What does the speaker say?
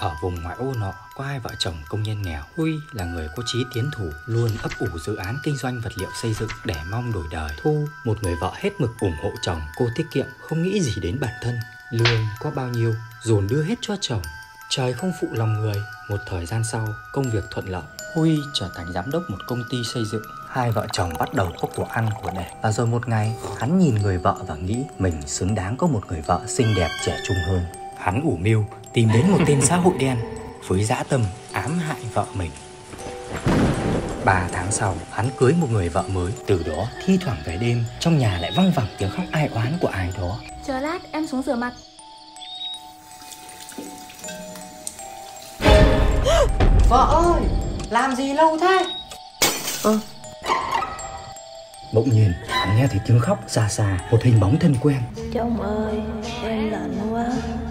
Ở vùng ngoại ô nọ có hai vợ chồng công nhân nghèo. Huy là người có chí tiến thủ, luôn ấp ủ dự án kinh doanh vật liệu xây dựng để mong đổi đời. Thu, một người vợ hết mực ủng hộ chồng, cô tiết kiệm không nghĩ gì đến bản thân. Lương có bao nhiêu, dồn đưa hết cho chồng. Trời không phụ lòng người, một thời gian sau, công việc thuận lợi. Huy trở thành giám đốc một công ty xây dựng. Hai vợ chồng bắt đầu có của ăn của để. Và rồi một ngày, hắn nhìn người vợ và nghĩ mình xứng đáng có một người vợ xinh đẹp trẻ trung hơn. Hắn ủ mưu tìm đến một tên xã hội đen với dã tâm ám hại vợ mình. 3 tháng sau, hắn cưới một người vợ mới. Từ đó, thi thoảng về đêm, trong nhà lại văng vẳng tiếng khóc ai oán của ai đó. Chờ lát, em xuống rửa mặt. Vợ ơi, làm gì lâu thế? Bỗng nhiên, hắn nghe thấy tiếng khóc xa xa, một hình bóng thân quen. Chồng ơi, em lạnh quá.